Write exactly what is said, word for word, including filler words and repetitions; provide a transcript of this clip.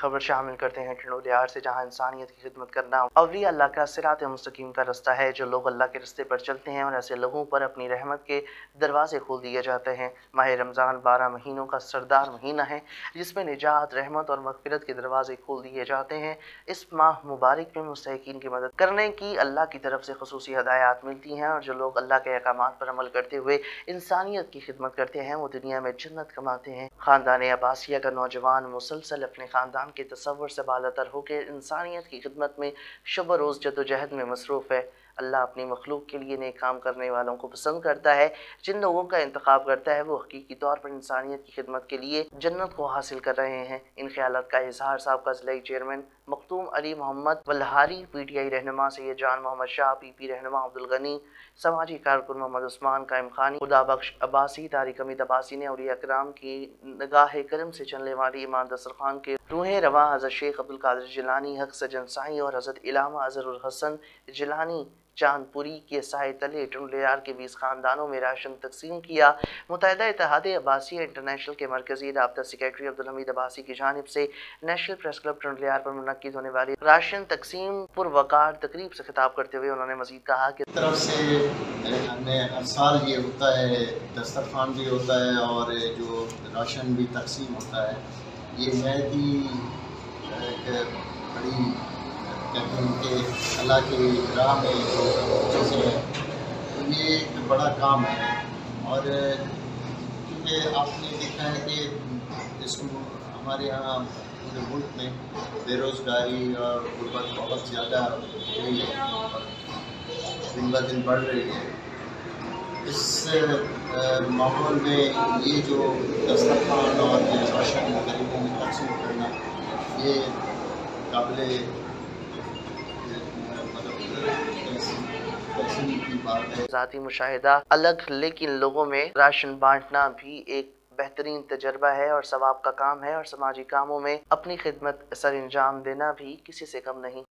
खबर शामिल करते हैं टंडो अल्लाहयार से, जहाँ इंसानियत की खिदमत करना अवलिया अल्लाह का सिरात मुस्तकीम का रास्ता है। जो लोग अल्लाह के रस्ते पर चलते हैं और ऐसे लोगों पर अपनी रहमत के दरवाजे खोल दिए जाते हैं। माह रमज़ान बारह महीनों का सरदार महीना है, जिसमें निजात, रहमत और मग़फ़िरत के दरवाजे खोल दिए जाते हैं। इस माह मुबारक में मुस्तहिक़ीन की मदद करने की अल्लाह की तरफ से ख़ुसूसी हदायत मिलती हैं, और जो लोग अल्लाह के अहकामात पर अमल करते हुए इंसानियत की खिदमत करते हैं वो दुनिया में जन्नत कमाते हैं। ख़ानदान अब्बासिया का नौजवान मुसलसल अपने ख़ानदान के तसव्वुर से बालातर होकर इंसानियत की खिदमत में शब रोज़ जदोजहद में मसरूफ़ है। अल्लाह अपनी मखलूक के लिए नेक काम करने वालों को पसंद करता है। जिन लोगों का इंतखाब करता है वो हकीकी तौर पर इंसानियत की खिदमत के लिए जन्नत को हासिल कर रहे हैं। इन ख्यालात का इजहार साबका ज़िला chairman Maqtoom Ali Muhammad Walhari, P T I रहनुमा सैयद जान मोहम्मद शाह, पी पी रहनुमा अब्दुल गनी, समाजी कारकुन मोहम्मद उस्मान, कायम खानी, खुदा बख्श अबासी, तारिक़ उमीद अबासी ने औलिया इकराम की निगाह करम से चलने वाली इमाम दस्तरखान के रूहें रवा हज़रत शेख अब्दुल कादर जिलानी, हक़ सजनसाई और हज़रत अल्लामा अज़र उल हसन जिलानी चांदपुरी के साए तले टंडो अल्लाहयार के बीस ख़ानदानों में राशन तकसीम किया। मुत्तहिदा इत्तेहाद अब्बासिया इंटरनेशनल के मरकज़ी राब्ता सेक्रेटरी अब्दुल हमीद अबासी की जानिब से National Press Club Tando Allahyar पर मुनक़्क़िद होने वाली राशन तकसीम पुरवकार तकरीब से खिताब करते हुए उन्होंने मज़ीद कहा कि तरफ से मेरे ख्याल में हर साल ये होता है, दस्तरखान भी होता है और जो राशन भी तकसीम होता है। ये नहत ही बड़ी कहते हैं कि अल्लाह की राह में जो चीज़ें तो ये एक बड़ा काम है। और क्योंकि आपने देखा है कि इसको हमारे यहाँ पूरे मुल्क में बेरोज़गारी और गुरबत बहुत ज़्यादा हो रही है और दिन ब दिन बढ़ रही है। इस माहौल में ये जो दस्तरखान और राशन गरीबों में तकसीम करना ये काबिल ज़ाती मुशाहिदा अलग, लेकिन लोगों में राशन बांटना भी एक बेहतरीन तजर्बा है और सवाब का काम है, और समाजी कामों में अपनी खिदमत सर अंजाम देना भी किसी से कम नहीं।